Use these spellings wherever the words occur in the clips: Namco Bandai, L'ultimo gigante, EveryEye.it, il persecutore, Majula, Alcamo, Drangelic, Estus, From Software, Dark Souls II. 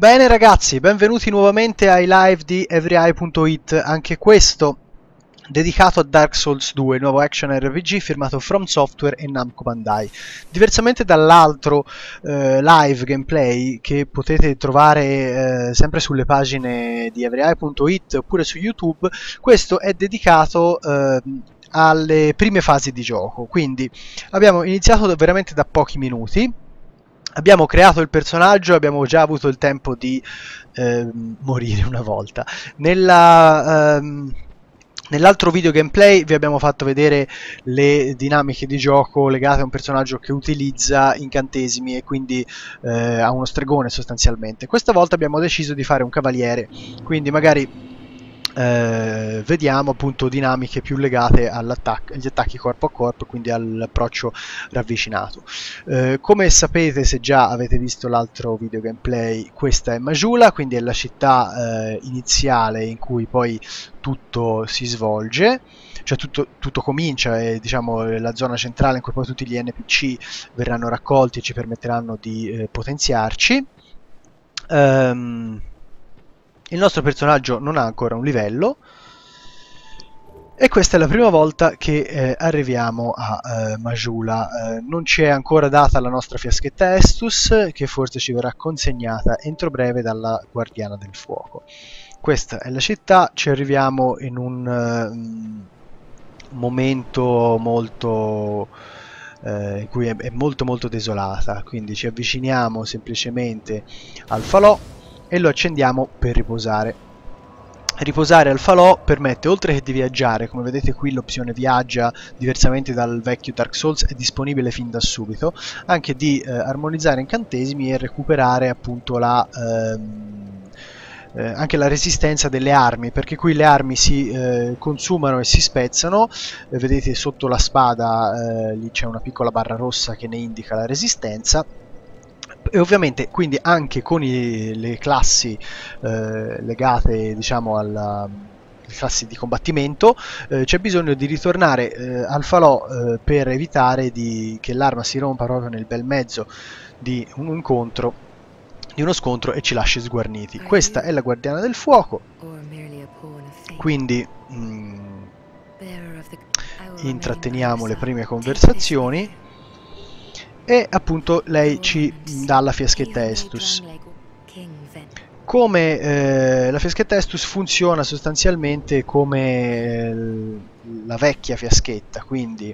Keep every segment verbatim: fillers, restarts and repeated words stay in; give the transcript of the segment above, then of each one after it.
Bene ragazzi, benvenuti nuovamente ai live di EveryEye.it, anche questo dedicato a Dark Souls due, il nuovo action R P G firmato From Software e Namco Bandai. Diversamente dall'altro eh, live gameplay che potete trovare eh, sempre sulle pagine di EveryEye.it oppure su YouTube, questo è dedicato eh, alle prime fasi di gioco, quindi abbiamo iniziato veramente da pochi minuti. Abbiamo creato il personaggio, abbiamo già avuto il tempo di eh, morire una volta. Nella, ehm, nell'altro video gameplay vi abbiamo fatto vedere le dinamiche di gioco legate a un personaggio che utilizza incantesimi e quindi eh, a uno stregone sostanzialmente. Questa volta abbiamo deciso di fare un cavaliere, quindi magari... Eh, vediamo appunto dinamiche più legate all'attac- agli attacchi corpo a corpo, quindi all'approccio ravvicinato. Eh, come sapete, se già avete visto l'altro video gameplay, questa è Majula, quindi è la città eh, iniziale in cui poi tutto si svolge, cioè tutto, tutto comincia, è diciamo la zona centrale in cui poi tutti gli N P C verranno raccolti e ci permetteranno di eh, potenziarci. Ehm... Il nostro personaggio non ha ancora un livello e questa è la prima volta che eh, arriviamo a eh, Majula. Eh, non ci è ancora data la nostra fiaschetta Estus, che forse ci verrà consegnata entro breve dalla Guardiana del Fuoco. Questa è la città, ci arriviamo in un eh, momento molto... Eh, in cui è, è molto molto desolata, quindi ci avviciniamo semplicemente al falò e lo accendiamo per riposare. Riposare al falò permette, oltre che di viaggiare, come vedete qui l'opzione viaggia, diversamente dal vecchio Dark Souls, è disponibile fin da subito, anche di eh, armonizzare incantesimi e recuperare appunto la, ehm, eh, anche la resistenza delle armi, perché qui le armi si eh, consumano e si spezzano. Eh, vedete sotto la spada eh, lì c'è una piccola barra rossa che ne indica la resistenza. E ovviamente quindi anche con i, le classi eh, legate diciamo alla classi di combattimento eh, c'è bisogno di ritornare eh, al falò eh, per evitare di, che l'arma si rompa proprio nel bel mezzo di un incontro, di uno scontro, e ci lasci sguarniti. Questa è la Guardiana del Fuoco, quindi mh, intratteniamo le prime conversazioni e appunto lei ci dà la fiaschetta Estus. Come eh, la fiaschetta Estus funziona sostanzialmente come eh, la vecchia fiaschetta, quindi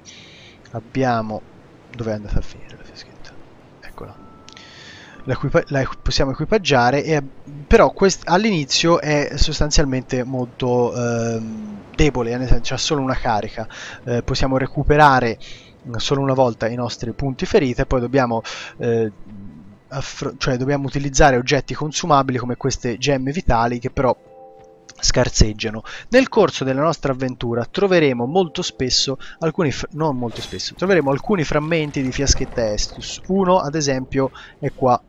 abbiamo... dove è andata a finire la fiaschetta? Eccola. La, la possiamo equipaggiare, e, però all'inizio è sostanzialmente molto eh, debole, nel senso, ha solo una carica. Eh, possiamo recuperare solo una volta i nostri punti ferita e poi dobbiamo, eh, cioè dobbiamo utilizzare oggetti consumabili come queste gemme vitali che però scarseggiano. Nel corso della nostra avventura troveremo molto spesso alcuni, non molto spesso, troveremo alcuni frammenti di fiaschetta Estus. Uno ad esempio è qua.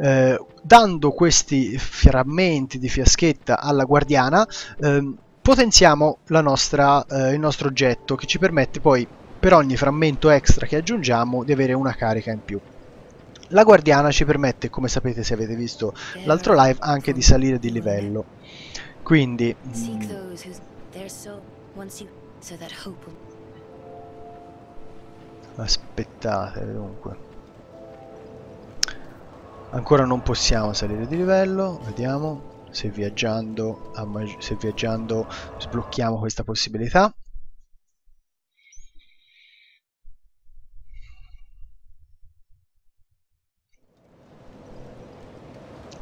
Eh, dando questi frammenti di fiaschetta alla guardiana eh, potenziamo la nostra, eh, il nostro oggetto, che ci permette poi per ogni frammento extra che aggiungiamo di avere una carica in più. La guardiana ci permette, come sapete se avete visto l'altro live, anche di salire di livello. Quindi... Mm, aspettate, dunque. Ancora non possiamo salire di livello, vediamo se viaggiando, se viaggiando sblocchiamo questa possibilità.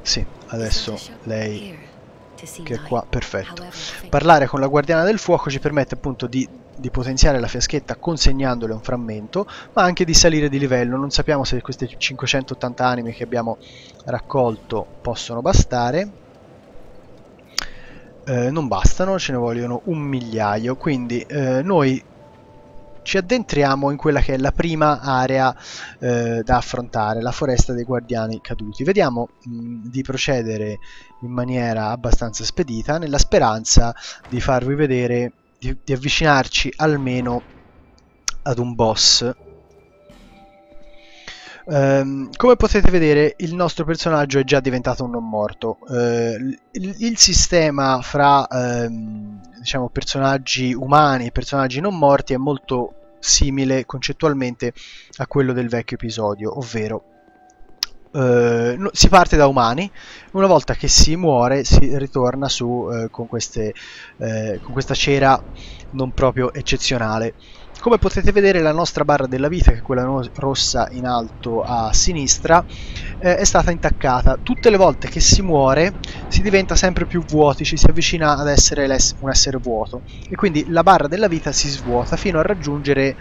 Sì, adesso lei che è qua, perfetto. Parlare con la Guardiana del Fuoco ci permette appunto di, di potenziare la fiaschetta consegnandole un frammento, ma anche di salire di livello. Non sappiamo se queste cinquecentottanta anime che abbiamo raccolto possono bastare. Eh, non bastano, ce ne vogliono un migliaio, quindi eh, noi ci addentriamo in quella che è la prima area eh, da affrontare, la foresta dei guardiani caduti. Vediamo mh, di procedere in maniera abbastanza spedita, nella speranza di farvi vedere, di, di avvicinarci almeno ad un boss. Um, come potete vedere, il nostro personaggio è già diventato un non morto. Uh, il, il sistema fra um, diciamo, personaggi umani e personaggi non morti è molto simile concettualmente a quello del vecchio episodio, ovvero Uh, no, si parte da umani, una volta che si muore si ritorna su uh, con, queste, uh, con questa cera non proprio eccezionale. Come potete vedere, la nostra barra della vita, che è quella no rossa in alto a sinistra, uh, è stata intaccata. Tutte le volte che si muore si diventa sempre più vuoti, ci si avvicina ad essere un essere vuoto, e quindi la barra della vita si svuota fino a raggiungere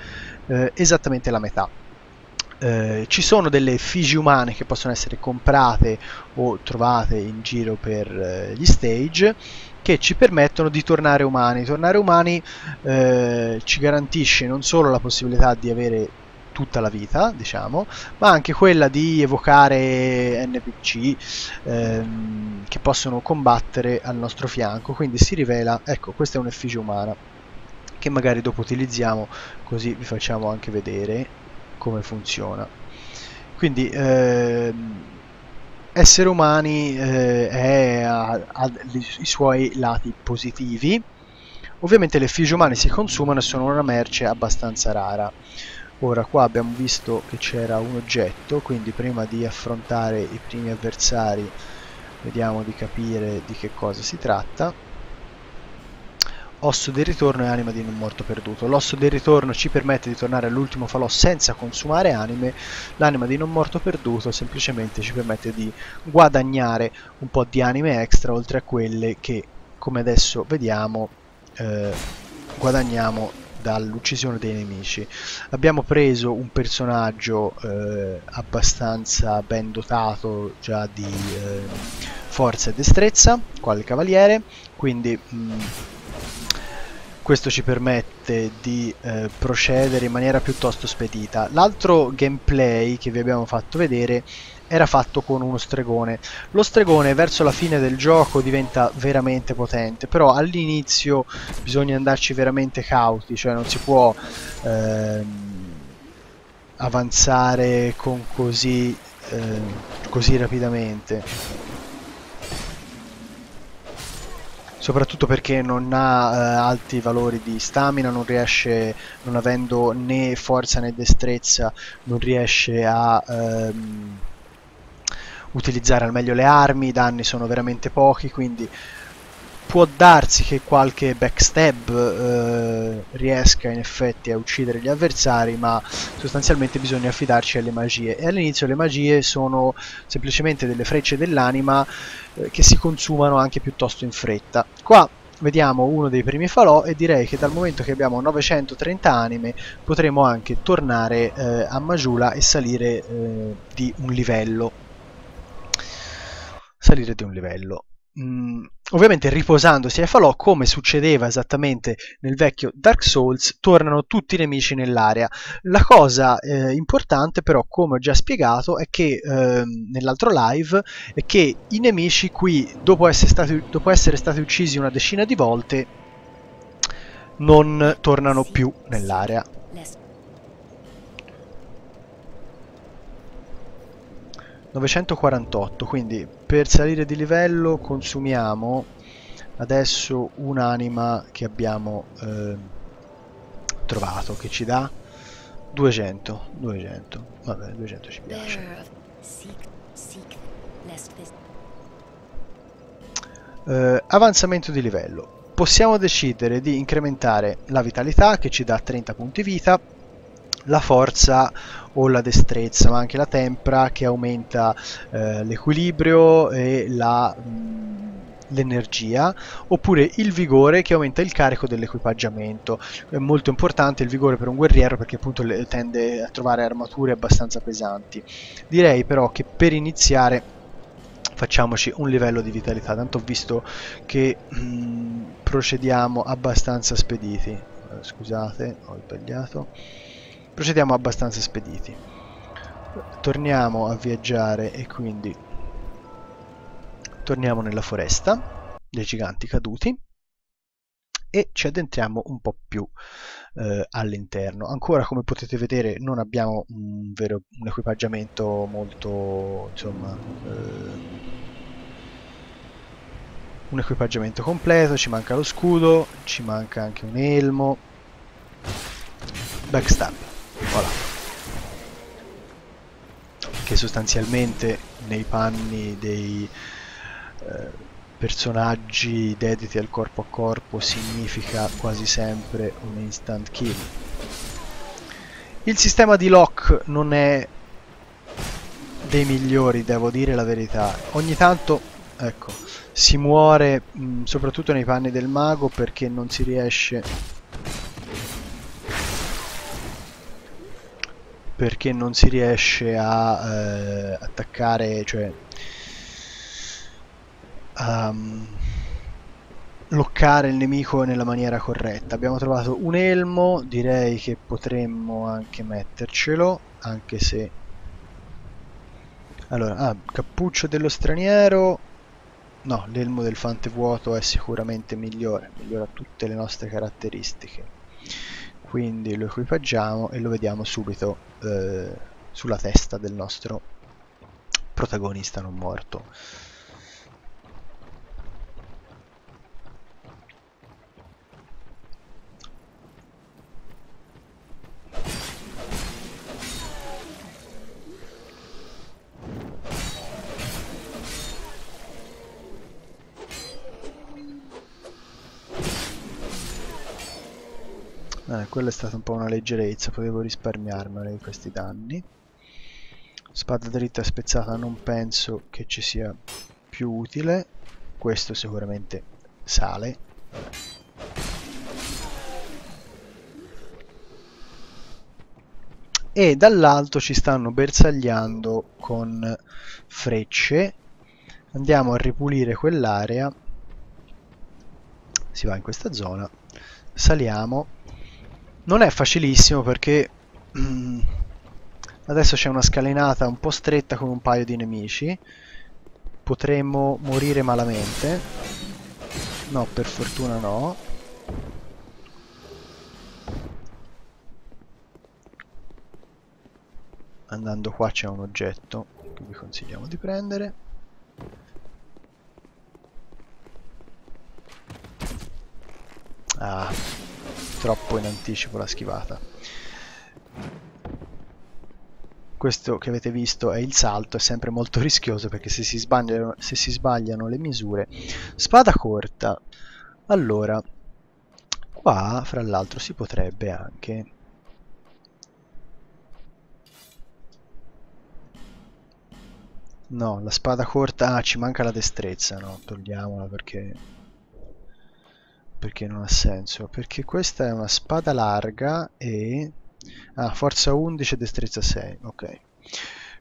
uh, esattamente la metà. Eh, ci sono delle effigie umane che possono essere comprate o trovate in giro per eh, gli stage, che ci permettono di tornare umani. Tornare umani eh, ci garantisce non solo la possibilità di avere tutta la vita, diciamo, ma anche quella di evocare N P C ehm, che possono combattere al nostro fianco. Quindi si rivela, ecco, questa è un'effigie umana che magari dopo utilizziamo, così vi facciamo anche vedere come funziona. Quindi eh, essere umani eh, ha i suoi lati positivi. Ovviamente le effigie umane si consumano e sono una merce abbastanza rara. Ora qua abbiamo visto che c'era un oggetto, quindi prima di affrontare i primi avversari vediamo di capire di che cosa si tratta. Osso del ritorno e anima di non morto perduto. L'osso del ritorno ci permette di tornare all'ultimo falò senza consumare anime, l'anima di non morto perduto semplicemente ci permette di guadagnare un po' di anime extra, oltre a quelle che, come adesso vediamo, eh, guadagniamo dall'uccisione dei nemici. Abbiamo preso un personaggio eh, abbastanza ben dotato già di eh, forza e destrezza, quale cavaliere, quindi mh, questo ci permette di eh, procedere in maniera piuttosto spedita. L'altro gameplay che vi abbiamo fatto vedere era fatto con uno stregone. Lo stregone verso la fine del gioco diventa veramente potente, però all'inizio bisogna andarci veramente cauti, cioè non si può ehm, avanzare con così, eh, così rapidamente. Soprattutto perché non ha eh, alti valori di stamina, non riesce, non avendo né forza né destrezza, non riesce a ehm, utilizzare al meglio le armi, i danni sono veramente pochi, quindi può darsi che qualche backstab eh, riesca in effetti a uccidere gli avversari, ma sostanzialmente bisogna affidarci alle magie. E all'inizio le magie sono semplicemente delle frecce dell'anima che si consumano anche piuttosto in fretta. Qua vediamo uno dei primi falò e direi che dal momento che abbiamo novecentotrenta anime potremo anche tornare eh, a Majula e salire eh, di un livello. Salire di un livello. Mm, ovviamente riposandosi ai falò, come succedeva esattamente nel vecchio Dark Souls, tornano tutti i nemici nell'area. La cosa eh, importante però, come ho già spiegato, è che eh, nell'altro live, è che i nemici qui dopo essere stati, dopo essere stati uccisi una decina di volte non tornano più nell'area. Novecentoquarantotto, quindi per salire di livello consumiamo adesso un'anima che abbiamo eh, trovato, che ci dà duecento, duecento, vabbè, duecento ci piace. Eh, avanzamento di livello. Possiamo decidere di incrementare la vitalità, che ci dà trenta punti vita, la forza o la destrezza, ma anche la tempra, che aumenta eh, l'equilibrio e l'energia, oppure il vigore, che aumenta il carico dell'equipaggiamento. È molto importante il vigore per un guerriero, perché appunto le, tende a trovare armature abbastanza pesanti. Direi però che per iniziare facciamoci un livello di vitalità, tanto ho visto che mm, procediamo abbastanza spediti. Scusate, ho sbagliato. Procediamo abbastanza spediti. Torniamo a viaggiare e quindi torniamo nella foresta dei giganti caduti e ci addentriamo un po' più eh, all'interno. Ancora, come potete vedere, non abbiamo un, vero, un equipaggiamento molto, insomma, eh, un equipaggiamento completo. Ci manca lo scudo, ci manca anche un elmo. Backstab, voilà. Che sostanzialmente nei panni dei eh, personaggi dediti al corpo a corpo significa quasi sempre un instant kill. Il sistema di lock non è dei migliori, devo dire la verità. Ogni tanto, ecco, si muore mh, soprattutto nei panni del mago, perché non si riesce perché non si riesce a eh, attaccare, cioè Um, loccare il nemico nella maniera corretta. Abbiamo trovato un elmo, direi che potremmo anche mettercelo, anche se allora, ah, cappuccio dello straniero, no, l'elmo del fante vuoto è sicuramente migliore, migliora tutte le nostre caratteristiche, quindi lo equipaggiamo e lo vediamo subito eh, sulla testa del nostro protagonista non morto. Eh, quella è stata un po' una leggerezza, potevo risparmiarmene questi danni. Spada dritta spezzata non penso che ci sia più utile, questo sicuramente sale. E dall'alto ci stanno bersagliando con frecce, andiamo a ripulire quell'area, si va in questa zona, saliamo. Non è facilissimo perché ehm, adesso c'è una scalinata un po' stretta con un paio di nemici. Potremmo morire malamente. No, per fortuna no. Andando qua c'è un oggetto che vi consigliamo di prendere. Ah, troppo in anticipo la schivata. Questo che avete visto è il salto, è sempre molto rischioso perché se si sbagliano, se si sbagliano le misure. Spada corta. Allora, qua fra l'altro si potrebbe anche no, la spada corta, ah, ci manca la destrezza, no, togliamola perché perché non ha senso, perché questa è una spada larga e ah, forza undici e destrezza sei, ok.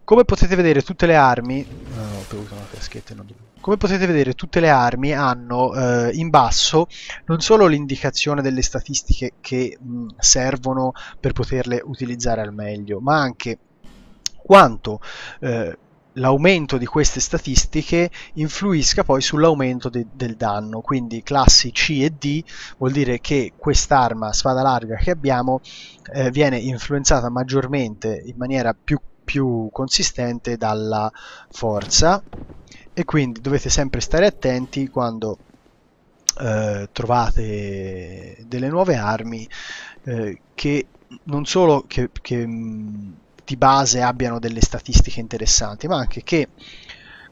Come potete vedere tutte le armi no, ho bevuto una caschetta, non dovevo. Come potete vedere tutte le armi hanno eh, in basso non solo l'indicazione delle statistiche che mh, servono per poterle utilizzare al meglio, ma anche quanto eh, l'aumento di queste statistiche influisca poi sull'aumento de del danno. Quindi classi C e D vuol dire che quest'arma spada larga che abbiamo eh, viene influenzata maggiormente, in maniera più, più consistente, dalla forza, e quindi dovete sempre stare attenti quando eh, trovate delle nuove armi eh, che non solo che, che di base abbiano delle statistiche interessanti, ma anche che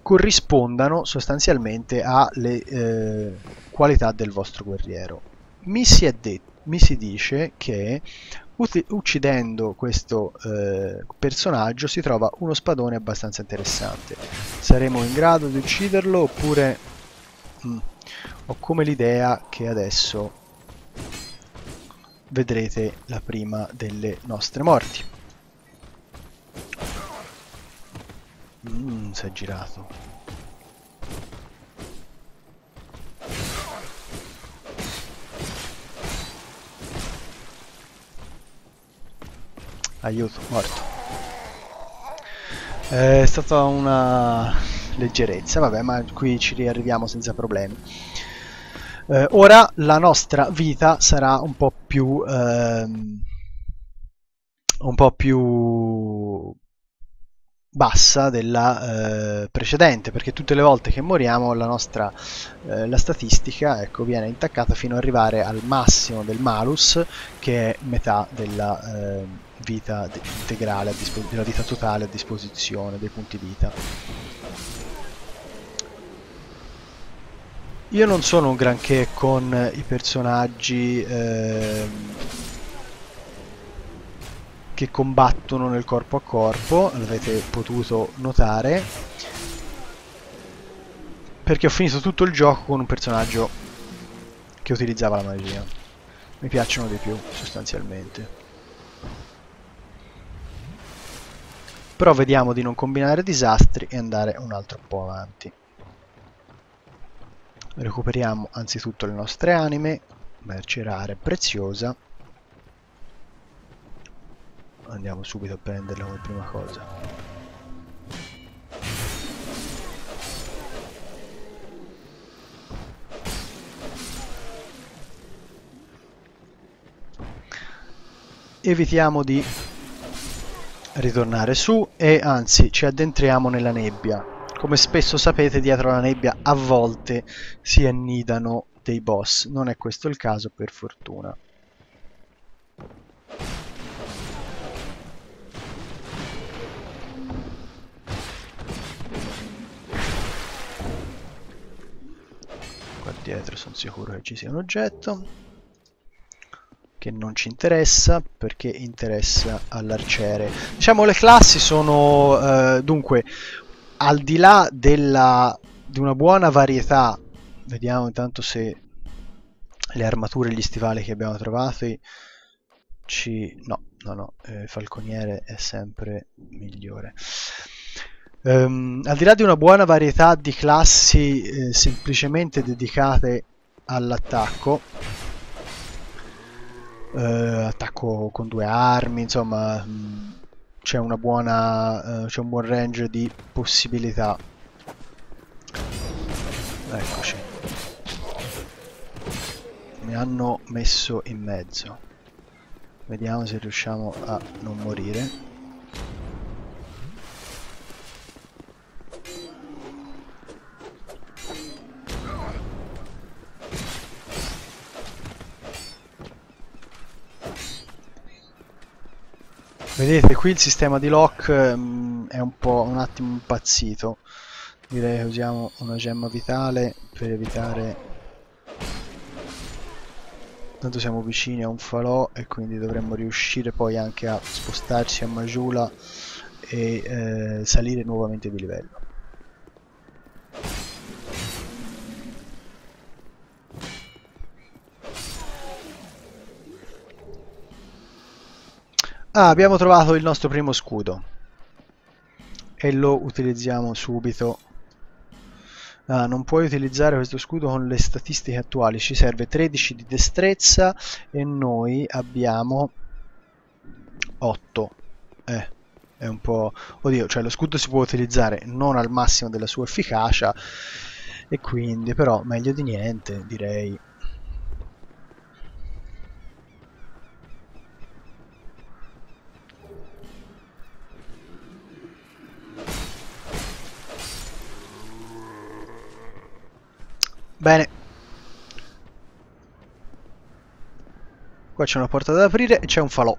corrispondano sostanzialmente alle eh, qualità del vostro guerriero. Mi si, è mi si dice che uccidendo questo eh, personaggio si trova uno spadone abbastanza interessante. Saremo in grado di ucciderlo oppure mh, ho come l'idea che adesso vedrete la prima delle nostre morti. Mm, si è girato. Aiuto, morto. È stata una leggerezza, vabbè, ma qui ci riarriviamo senza problemi. Eh, ora la nostra vita sarà un po' più ehm, un po' più bassa della eh, precedente, perché tutte le volte che moriamo la nostra eh, la statistica, ecco, viene intaccata fino ad arrivare al massimo del malus, che è metà della eh, vita integrale, della vita totale a disposizione, dei punti vita. Io non sono un granché con i personaggi ehm, che combattono nel corpo a corpo, l'avete potuto notare, perché ho finito tutto il gioco con un personaggio che utilizzava la magia. Mi piacciono di più, sostanzialmente. Però vediamo di non combinare disastri e andare un altro po' avanti. Recuperiamo anzitutto le nostre anime, merce rara e preziosa. Andiamo subito a prenderla come prima cosa. Evitiamo di ritornare su e anzi ci addentriamo nella nebbia. Come spesso sapete, dietro la nebbia a volte si annidano dei boss. Non è questo il caso, per fortuna. Dietro sono sicuro che ci sia un oggetto che non ci interessa, perché interessa all'arciere. Diciamo, le classi sono eh, dunque, al di là della, di una buona varietà, vediamo intanto se le armature e gli stivali che abbiamo trovato ci... no, no, no, eh, falconiere è sempre migliore. Um, al di là di una buona varietà di classi eh, semplicemente dedicate all'attacco, eh, attacco con due armi, insomma c'è una buona eh, c'è un buon range di possibilità. Eccoci, mi hanno messo in mezzo, vediamo se riusciamo a non morire. Vedete, qui il sistema di lock mh, è un po' un attimo impazzito. Direi che usiamo una gemma vitale per evitare... Tanto siamo vicini a un falò e quindi dovremmo riuscire poi anche a spostarci a Majula e eh, salire nuovamente di livello. Ah, abbiamo trovato il nostro primo scudo e lo utilizziamo subito. Ah, non puoi utilizzare questo scudo con le statistiche attuali, ci serve tredici di destrezza e noi abbiamo otto. Eh, è un po'... oddio, cioè lo scudo si può utilizzare non al massimo della sua efficacia e quindi, però, meglio di niente, direi. Bene, qua c'è una porta da aprire e c'è un falò.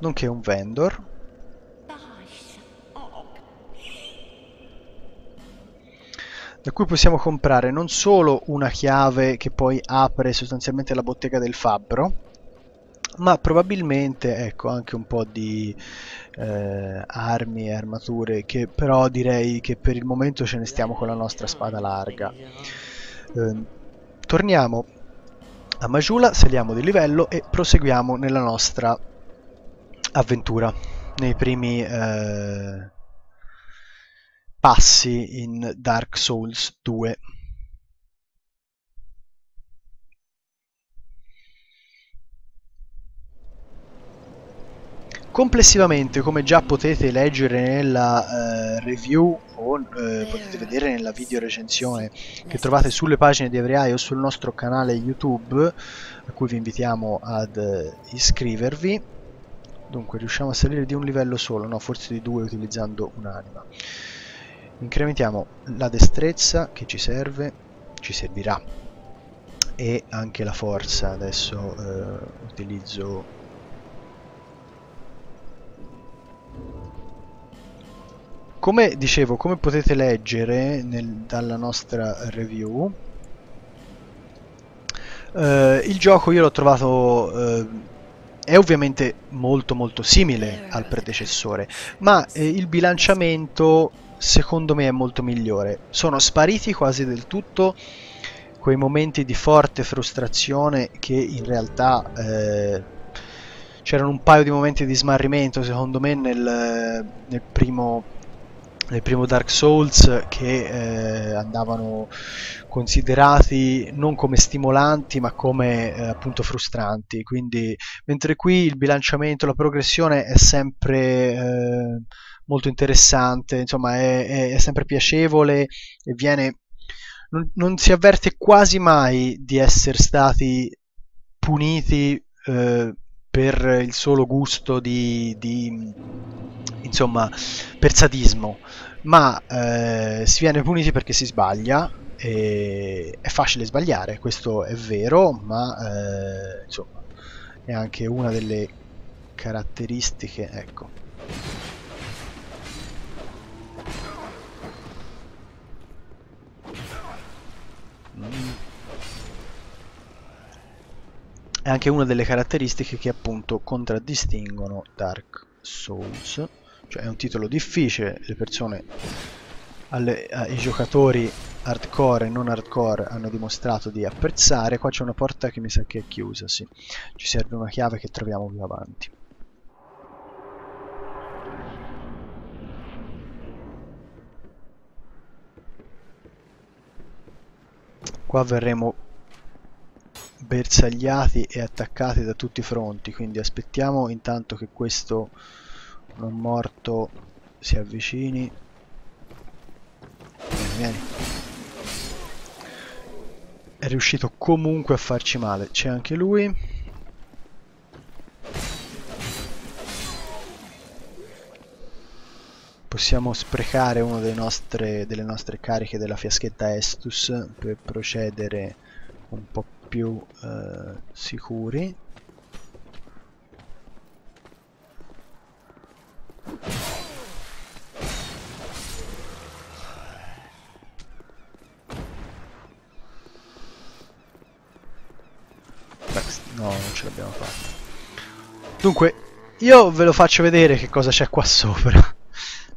Nonché un vendor. Da cui possiamo comprare non solo una chiave che poi apre sostanzialmente la bottega del fabbro, ma probabilmente, ecco, anche un po' di eh, armi e armature, che però direi che per il momento ce ne stiamo con la nostra spada larga. Eh, torniamo a Majula, saliamo di livello e proseguiamo nella nostra avventura, nei primi eh, passi in Dark Souls due. Complessivamente, come già potete leggere nella eh, review o eh, potete vedere nella video recensione che trovate sulle pagine di EveryEye o sul nostro canale YouTube, a cui vi invitiamo ad eh, iscrivervi. Dunque, riusciamo a salire di un livello solo, no, forse di due utilizzando un'anima. Incrementiamo la destrezza che ci serve, ci servirà, e anche la forza. Adesso eh, utilizzo... Come dicevo, come potete leggere nel, dalla nostra review, eh, il gioco io l'ho trovato, eh, è ovviamente molto molto simile al predecessore, ma eh, il bilanciamento secondo me è molto migliore. Sono spariti quasi del tutto quei momenti di forte frustrazione che in realtà... Eh, c'erano un paio di momenti di smarrimento secondo me nel, nel primo... nel primo Dark Souls, che eh, andavano considerati non come stimolanti ma come eh, appunto frustranti, quindi mentre qui il bilanciamento, la progressione è sempre eh, molto interessante, insomma è, è, è sempre piacevole e viene, non, non si avverte quasi mai di essere stati puniti eh, per il solo gusto di, di insomma per sadismo, ma eh, si viene puniti perché si sbaglia, e è facile sbagliare, questo è vero, ma eh, insomma è anche una delle caratteristiche, ecco. Mm. È anche una delle caratteristiche che appunto contraddistinguono Dark Souls, cioè è un titolo difficile, le persone, alle, ai giocatori hardcore e non hardcore hanno dimostrato di apprezzare. Qua c'è una porta che mi sa che è chiusa, sì, ci serve una chiave che troviamo più avanti. Qua verremo bersagliati e attaccati da tutti i fronti, quindi aspettiamo intanto che questo non morto si avvicini. Vieni, vieni. È riuscito comunque a farci male, c'è anche lui. Possiamo sprecare una delle nostre, delle nostre cariche della fiaschetta Estus per procedere un po' più eh, sicuri. No, non ce l'abbiamo fatta. Dunque, io ve lo faccio vedere che cosa c'è qua sopra.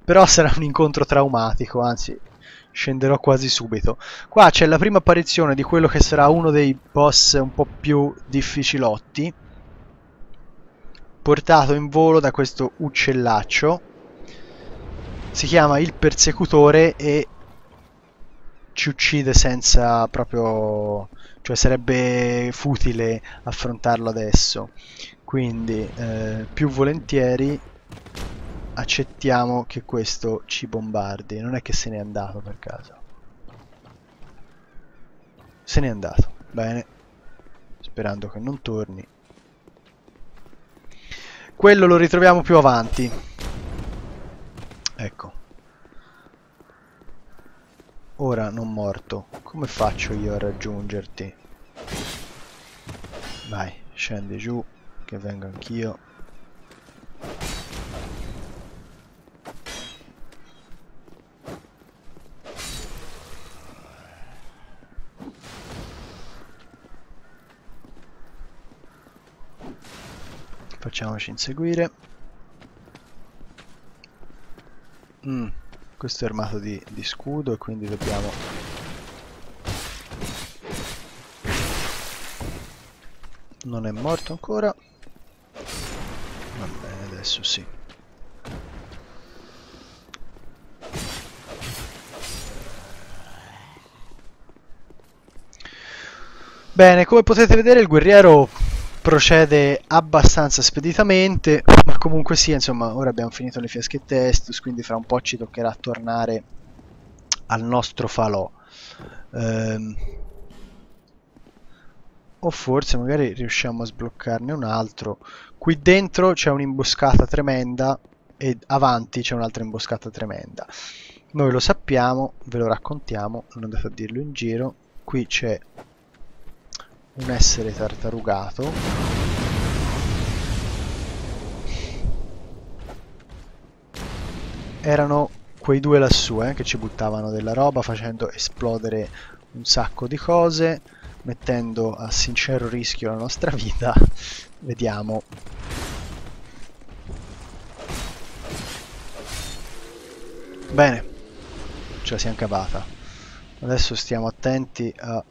Però sarà un incontro traumatico, anzi scenderò quasi subito. Qua c'è la prima apparizione di quello che sarà uno dei boss un po' più difficilotti, portato in volo da questo uccellaccio. Si chiama il persecutore e ci uccide senza proprio... cioè sarebbe futile affrontarlo adesso, quindi eh, più volentieri accettiamo che questo ci bombardi. Non è che se n'è andato per caso. Se n'è andato, bene, sperando che non torni. Quello lo ritroviamo più avanti. Ecco. Ora non morto. Come faccio io a raggiungerti? Vai, scendi giù, che vengo anch'io. Facciamoci inseguire. Mm, questo è armato di, di scudo e quindi dobbiamo... Non è morto ancora. Va bene, adesso sì. Bene, come potete vedere il guerriero procede abbastanza speditamente, ma comunque sia, insomma, ora abbiamo finito le fiaschette Estus, quindi fra un po' ci toccherà tornare al nostro falò. Ehm, o forse magari riusciamo a sbloccarne un altro. Qui dentro c'è un'imboscata tremenda e avanti c'è un'altra imboscata tremenda. Noi lo sappiamo, ve lo raccontiamo, non andate a dirlo in giro. Qui c'è un essere tartarugato. Erano quei due lassù eh, che ci buttavano della roba facendo esplodere un sacco di cose, mettendo a sincero rischio la nostra vita. Vediamo. Bene, ce la siamo cavata. Adesso stiamo attenti a...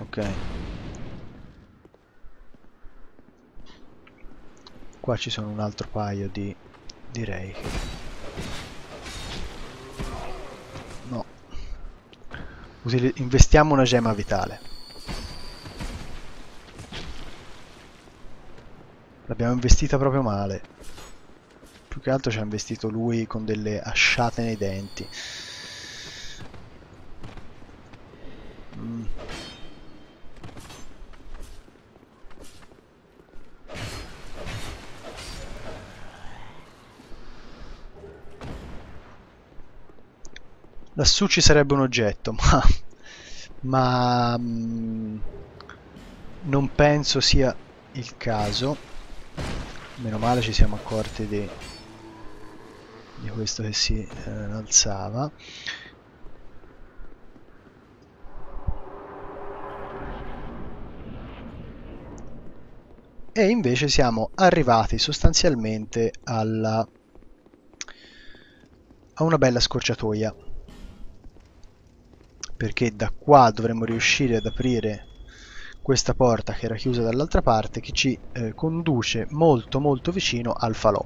Ok. Qua ci sono un altro paio di... direi che... no. Usil- investiamo una gemma vitale. L'abbiamo investita proprio male. Più che altro ci ha investito lui con delle asciate nei denti. Mm. Lassù ci sarebbe un oggetto, ma, ma mh, non penso sia il caso. Meno male ci siamo accorti di, di questo che si eh, alzava. E invece siamo arrivati sostanzialmente alla, a una bella scorciatoia. Perché da qua dovremmo riuscire ad aprire questa porta che era chiusa dall'altra parte, che ci eh, conduce molto molto vicino al falò.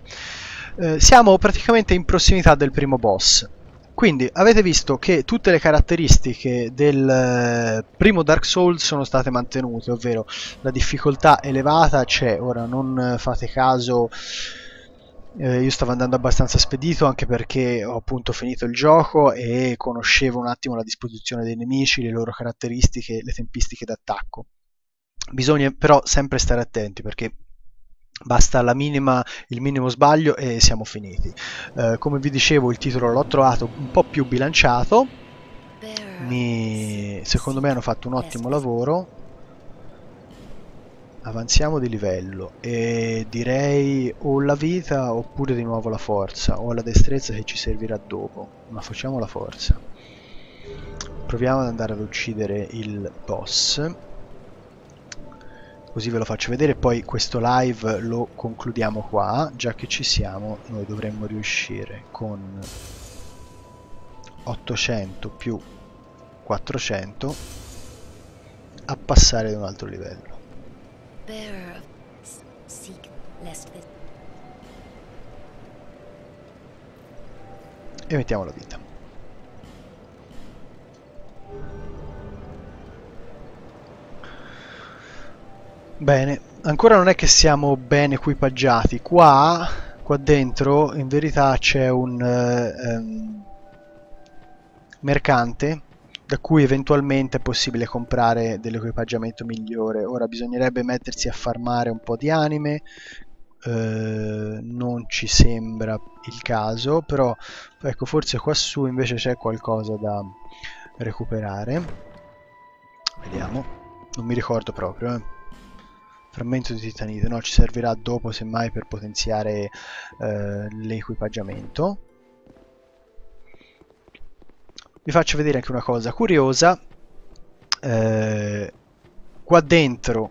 Eh, siamo praticamente in prossimità del primo boss. Quindi avete visto che tutte le caratteristiche del eh, primo Dark Souls sono state mantenute, ovvero la difficoltà elevata c'è. Ora non fate caso... Eh, io stavo andando abbastanza spedito anche perché ho appunto finito il gioco e conoscevo un attimo la disposizione dei nemici, le loro caratteristiche, le tempistiche d'attacco. Bisogna però sempre stare attenti perché basta la minima, il minimo sbaglio e siamo finiti. Eh, come vi dicevo, il titolo l'ho trovato un po' più bilanciato, Mi... secondo me hanno fatto un ottimo lavoro. Avanziamo di livello e direi o la vita oppure di nuovo la forza o la destrezza che ci servirà dopo, ma facciamo la forza. Proviamo ad andare ad uccidere il boss, così ve lo faccio vedere, poi questo live lo concludiamo qua. Già che ci siamo, noi dovremmo riuscire con ottocento più quattrocento a passare ad un altro livello. E mettiamo la vita. Bene, ancora non è che siamo ben equipaggiati. Qua, qua dentro in verità c'è un eh, ehm, mercante da cui eventualmente è possibile comprare dell'equipaggiamento migliore. Ora bisognerebbe mettersi a farmare un po' di anime, eh, non ci sembra il caso, però ecco, forse qua su invece c'è qualcosa da recuperare. Vediamo, non mi ricordo proprio, eh. Frammento di titanite, no, ci servirà dopo semmai per potenziare eh, l'equipaggiamento. Vi faccio vedere anche una cosa curiosa, eh, qua dentro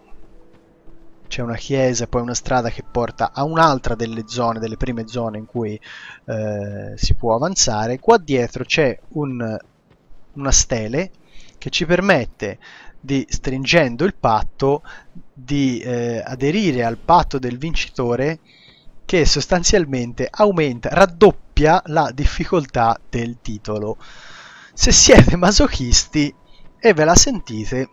c'è una chiesa e poi una strada che porta a un'altra delle zone, delle prime zone in cui eh, si può avanzare. Qua dietro c'è un, una stele che ci permette di, stringendo il patto, di eh, aderire al patto del vincitore, che sostanzialmente aumenta, raddoppia la difficoltà del titolo. Se siete masochisti e ve la sentite,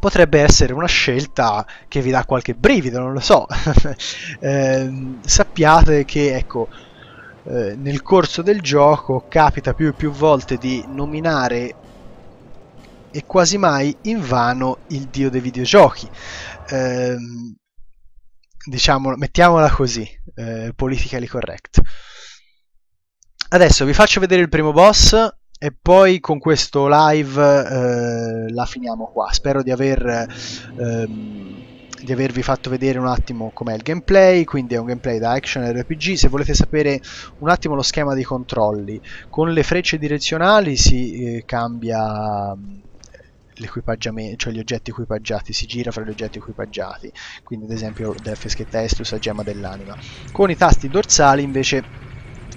potrebbe essere una scelta che vi dà qualche brivido, non lo so. eh, sappiate che, ecco, eh, nel corso del gioco capita più e più volte di nominare e quasi mai invano il dio dei videogiochi. Eh, diciamo, mettiamola così, eh, politically correct. Adesso vi faccio vedere il primo boss e poi con questo live eh, la finiamo qua. Spero di aver ehm, di avervi fatto vedere un attimo com'è il gameplay. Quindi è un gameplay da action R P G. Se volete sapere un attimo lo schema dei controlli, con le frecce direzionali si eh, cambia l'equipaggiamento, cioè gli oggetti equipaggiati, si gira fra gli oggetti equipaggiati, quindi ad esempio della freschetta Estus a gemma dell'anima. Con i tasti dorsali invece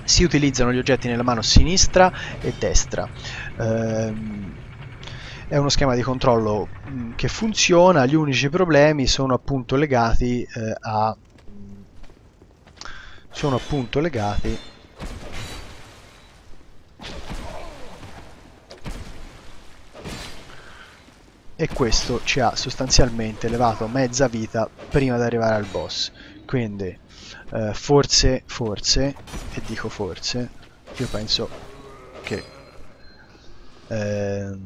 si utilizzano gli oggetti nella mano sinistra e destra. Ehm, è uno schema di controllo mh, che funziona. Gli unici problemi sono appunto legati eh, a sono appunto legati e questo ci ha sostanzialmente levato mezza vita prima di arrivare al boss. Quindi eh, forse, forse, e dico forse, io penso che eh,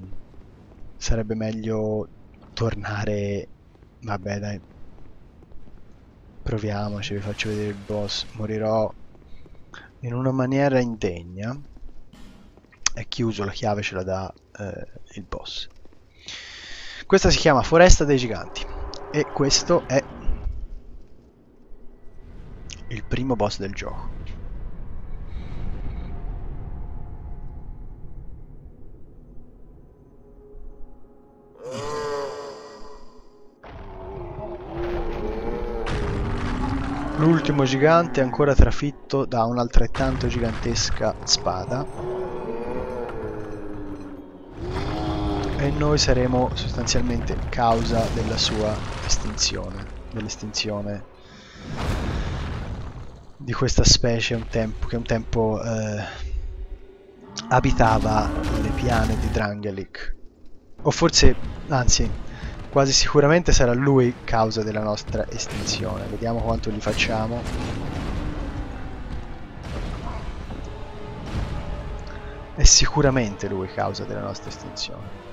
sarebbe meglio tornare, vabbè dai, proviamoci, vi faccio vedere il boss. Morirò in una maniera indegna. È chiuso, la chiave ce la dà eh, il boss. Questa si chiama Foresta dei Giganti e questo è il primo boss del gioco. L'ultimo gigante è ancora trafitto da un'altrettanto gigantesca spada e noi saremo sostanzialmente causa della sua estinzione, dell'estinzione di questa specie un tempo, che un tempo eh, abitava le piane di Drangelic. O forse, anzi, quasi sicuramente sarà lui causa della nostra estinzione. Vediamo quanto gli facciamo. È sicuramente lui causa della nostra estinzione.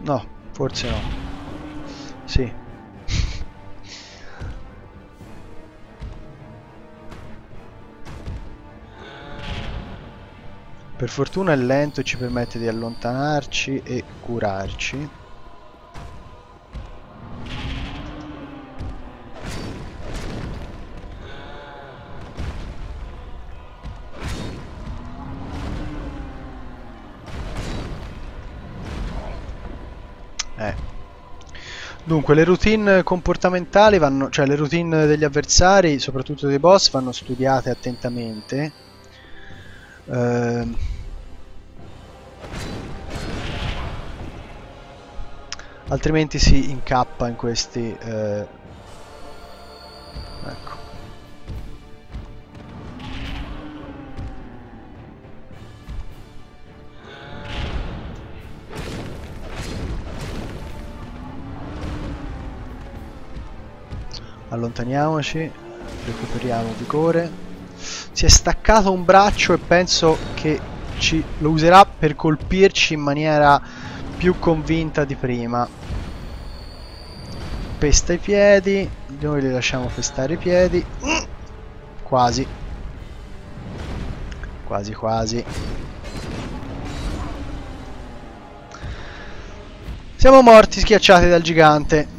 No, forse no. Sì. Per fortuna è lento e ci permette di allontanarci e curarci. Dunque le routine comportamentali vanno, cioè le routine degli avversari, soprattutto dei boss, vanno studiate attentamente. Eh, altrimenti si incappa in questi... Eh, ecco. Allontaniamoci, recuperiamo vigore. Si è staccato un braccio e penso che ci, lo userà per colpirci in maniera più convinta di prima. Pesta i piedi, noi li lasciamo pestare i piedi. Quasi. Quasi quasi. Siamo morti schiacciati dal gigante.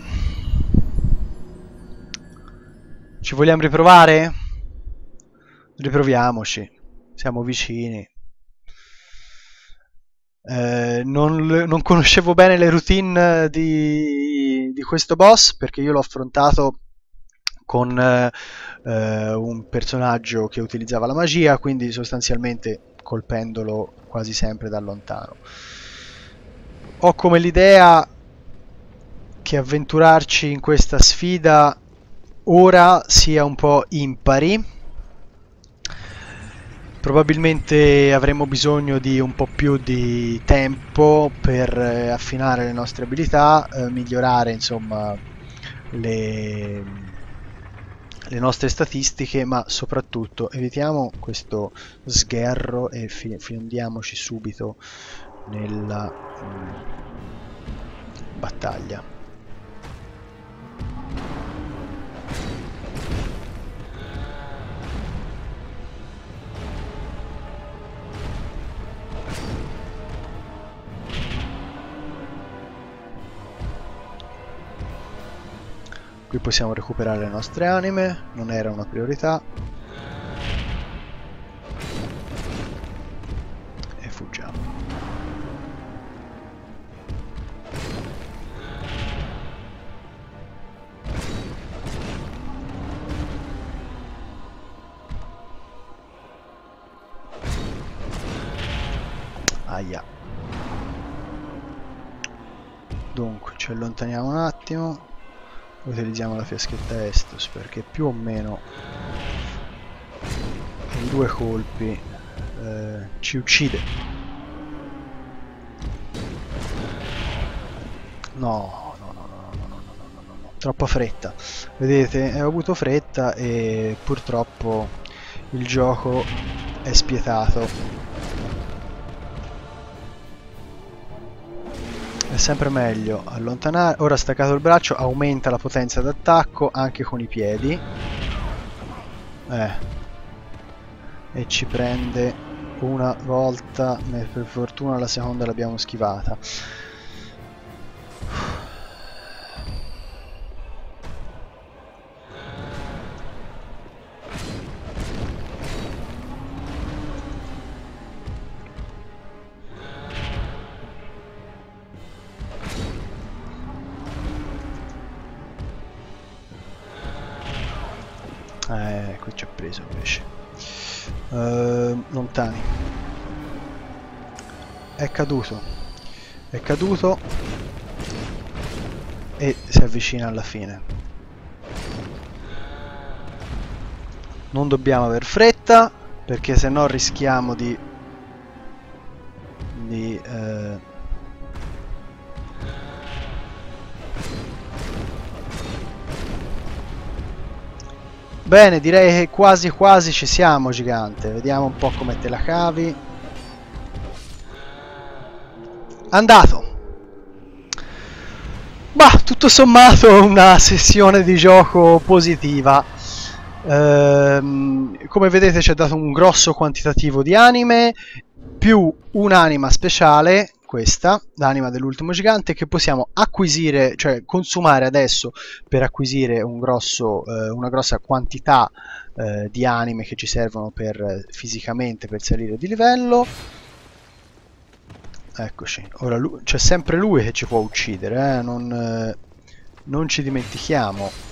Ci vogliamo riprovare? Riproviamoci, siamo vicini. Eh, non, non conoscevo bene le routine di, di questo boss, perché io l'ho affrontato con eh, un personaggio che utilizzava la magia, quindi sostanzialmente colpendolo quasi sempre da lontano. Ho come l'idea che avventurarci in questa sfida ora sia un po' impari Probabilmente avremo bisogno di un po' più di tempo per eh, affinare le nostre abilità, eh, migliorare insomma le, le nostre statistiche, ma soprattutto evitiamo questo sgherro e fiondiamoci subito nella mh, battaglia. Qui possiamo recuperare le nostre anime, non era una priorità. E fuggiamo. Aia. Dunque, ci allontaniamo un attimo. Utilizziamo la fiaschetta Estus perché più o meno in due colpi eh, ci uccide. No, no, no, no, no, no, no, no, no, troppa fretta. Vedete, ho avuto fretta e purtroppo il gioco è spietato. È sempre meglio allontanare. Ora staccato il braccio aumenta la potenza d'attacco anche con i piedi eh. e ci prende una volta, per fortuna la seconda l'abbiamo schivata. Eh, qui ci ha preso invece. Uh, lontani. È caduto. È caduto. E si avvicina alla fine. Non dobbiamo aver fretta, perché se no rischiamo di... di... Uh, Bene, direi che quasi quasi ci siamo, gigante. Vediamo un po' come te la cavi. Andato. Bah, tutto sommato una sessione di gioco positiva. Ehm, come vedete ci è dato un grosso quantitativo di anime, più un'anima speciale, questa, l'anima dell'ultimo gigante, che possiamo acquisire, cioè consumare adesso per acquisire un grosso, eh, una grossa quantità eh, di anime che ci servono per, fisicamente per salire di livello. Eccoci, ora c'è sempre lui che ci può uccidere, eh? non, eh, non ci dimentichiamo.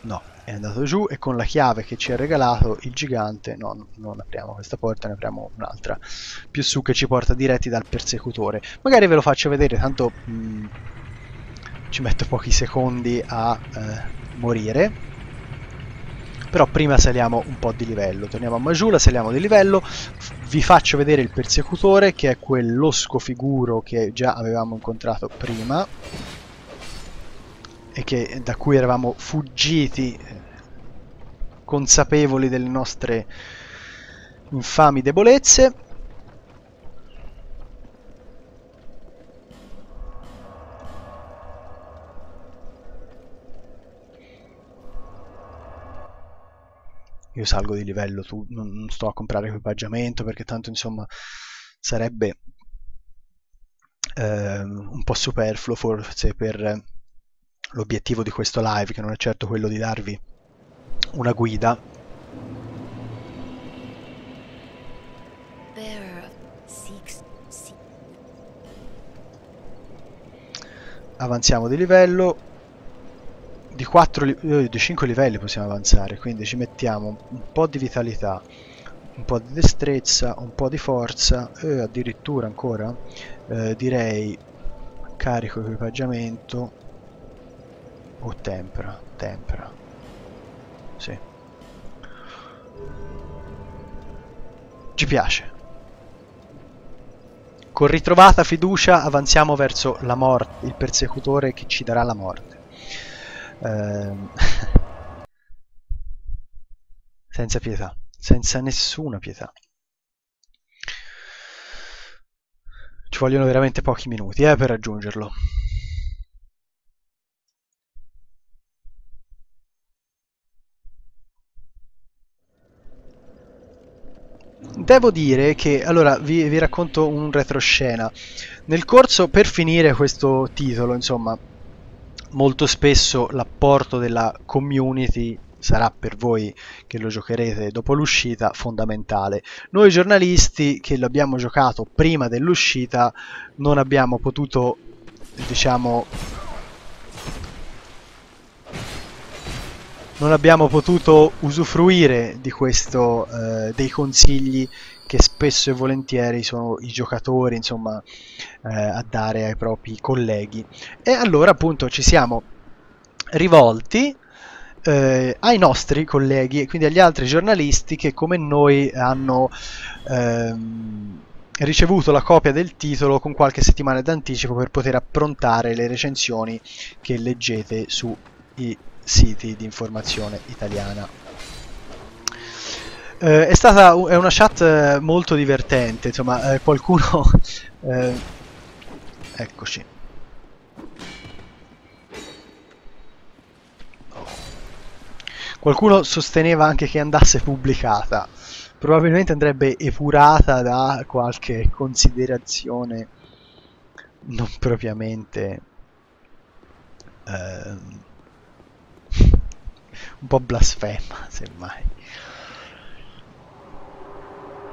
No, è andato giù e con la chiave che ci ha regalato il gigante, no, non apriamo questa porta, ne apriamo un'altra più su che ci porta diretti dal persecutore. Magari ve lo faccio vedere, tanto mh, ci metto pochi secondi a eh, morire, però prima saliamo un po' di livello. Torniamo a Majula, saliamo di livello, vi faccio vedere il persecutore, che è quell'osco figuro che già avevamo incontrato prima e che, da cui eravamo fuggiti consapevoli delle nostre infami debolezze. Io salgo di livello, tu, non, non sto a comprare equipaggiamento perché tanto insomma sarebbe eh, un po' superfluo forse per l'obiettivo di questo live, che non è certo quello di darvi una guida. Avanziamo di livello, di, quattro, di cinque livelli possiamo avanzare, quindi ci mettiamo un po' di vitalità, un po' di destrezza, un po' di forza e addirittura ancora eh, direi carico equipaggiamento o tempera, tempera. Sì. Ci piace. Con ritrovata fiducia avanziamo verso la morte, il persecutore che ci darà la morte. Ehm... senza pietà, senza nessuna pietà. Ci vogliono veramente pochi minuti eh, per raggiungerlo. Devo dire che, allora, vi, vi racconto un retroscena. Nel corso, per finire questo titolo, insomma, molto spesso l'apporto della community sarà per voi che lo giocherete dopo l'uscita fondamentale. Noi giornalisti che l'abbiamo giocato prima dell'uscita non abbiamo potuto, diciamo, non abbiamo potuto usufruire di questo, eh, dei consigli che spesso e volentieri sono i giocatori, insomma, eh, a dare ai propri colleghi. E allora appunto ci siamo rivolti Eh, ai nostri colleghi e quindi agli altri giornalisti che come noi hanno ehm, ricevuto la copia del titolo con qualche settimana d'anticipo per poter approntare le recensioni che leggete sui siti di informazione italiana. Eh, è stata è una chat molto divertente, insomma, eh, qualcuno eh, eccoci. Qualcuno sosteneva anche che andasse pubblicata, probabilmente andrebbe epurata da qualche considerazione non propriamente eh, un po' blasfema, semmai.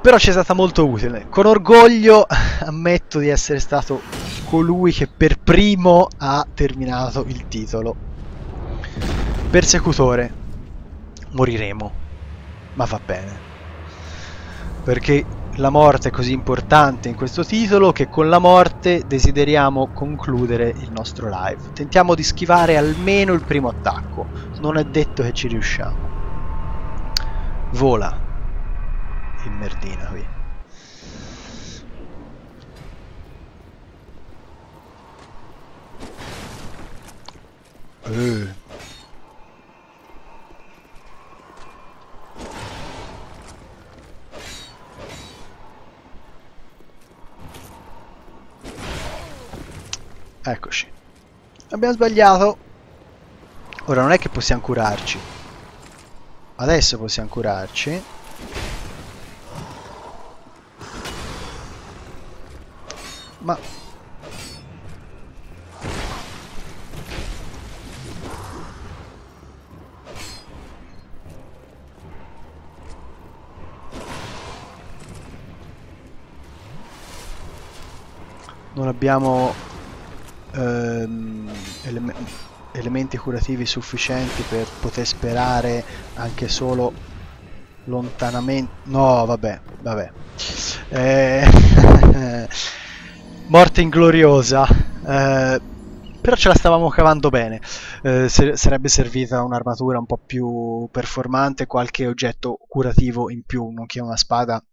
Però ci è stata molto utile. Con orgoglio ammetto di essere stato colui che per primo ha terminato il titolo. Persecutore. Moriremo, ma va bene, perché la morte è così importante in questo titolo che con la morte desideriamo concludere il nostro live. Tentiamo di schivare almeno il primo attacco, non è detto che ci riusciamo. Vola in merdina qui. Eh. Eccoci. Abbiamo sbagliato. Ora non è che possiamo curarci. Adesso possiamo curarci. Ma... non abbiamo... Eleme elementi curativi sufficienti per poter sperare anche solo lontanamente. No, vabbè, vabbè. Eh... Morte ingloriosa. Eh... Però ce la stavamo cavando bene. Eh, sarebbe servita un'armatura un po' più performante, qualche oggetto curativo in più, nonché una spada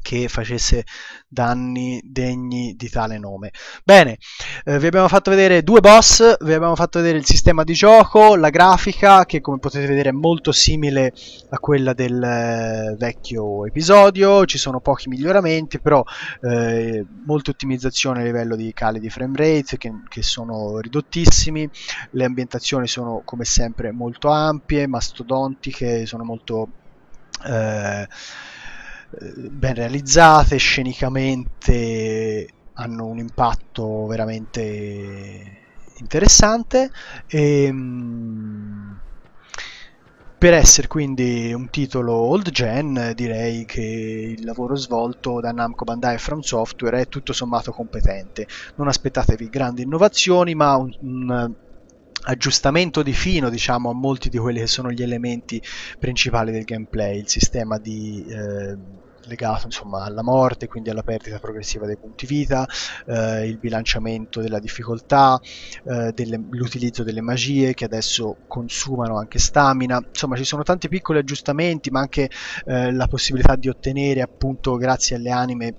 che facesse danni degni di tale nome. Bene, eh, vi abbiamo fatto vedere due boss, vi abbiamo fatto vedere il sistema di gioco, la grafica che come potete vedere è molto simile a quella del eh, vecchio episodio, ci sono pochi miglioramenti però eh, molta ottimizzazione a livello di cali di frame rate che, che sono ridottissimi, le ambientazioni sono come sempre molto ampie, mastodontiche, sono molto... Eh, ben realizzate, scenicamente hanno un impatto veramente interessante e, per essere quindi un titolo old gen direi che il lavoro svolto da Namco Bandai e From Software è tutto sommato competente. Non aspettatevi grandi innovazioni ma un, un aggiustamento di fino, diciamo, a molti di quelli che sono gli elementi principali del gameplay, il sistema di eh, legato insomma alla morte, quindi alla perdita progressiva dei punti vita, eh, il bilanciamento della difficoltà, eh, l'utilizzo delle magie che adesso consumano anche stamina. Insomma, ci sono tanti piccoli aggiustamenti, ma anche eh, la possibilità di ottenere, appunto, grazie alle anime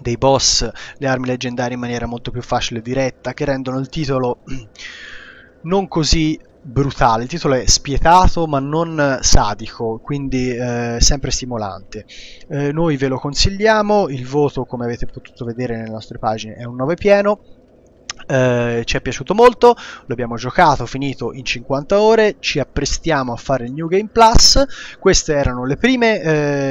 dei boss, le armi leggendarie in maniera molto più facile e diretta, che rendono il titolo non così brutale. Il titolo è spietato ma non sadico, quindi eh, sempre stimolante. Eh, noi ve lo consigliamo, il voto, come avete potuto vedere nelle nostre pagine, è un nove pieno. Eh, ci è piaciuto molto, l'abbiamo giocato, finito in cinquanta ore, ci apprestiamo a fare il New Game Plus. Queste erano le prime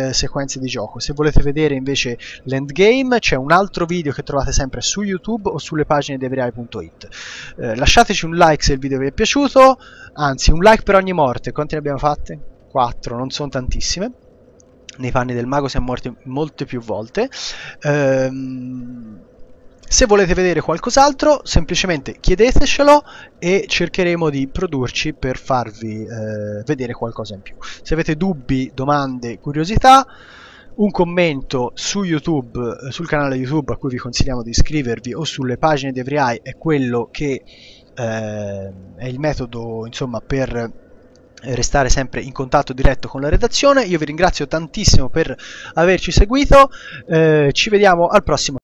eh, sequenze di gioco. Se volete vedere invece l'endgame, c'è un altro video che trovate sempre su YouTube o sulle pagine di EveryEye punto it. Eh, lasciateci un like se il video vi è piaciuto, anzi un like per ogni morte. Quante ne abbiamo fatte? quattro, non sono tantissime. Nei panni del mago siamo morti molte più volte. Ehm... Se volete vedere qualcos'altro, semplicemente chiedetecelo e cercheremo di produrci per farvi eh, vedere qualcosa in più. Se avete dubbi, domande, curiosità, un commento su YouTube, sul canale YouTube a cui vi consigliamo di iscrivervi, o sulle pagine di EveryEye, è quello che eh, è il metodo, insomma, per restare sempre in contatto diretto con la redazione. Io vi ringrazio tantissimo per averci seguito, eh, ci vediamo al prossimo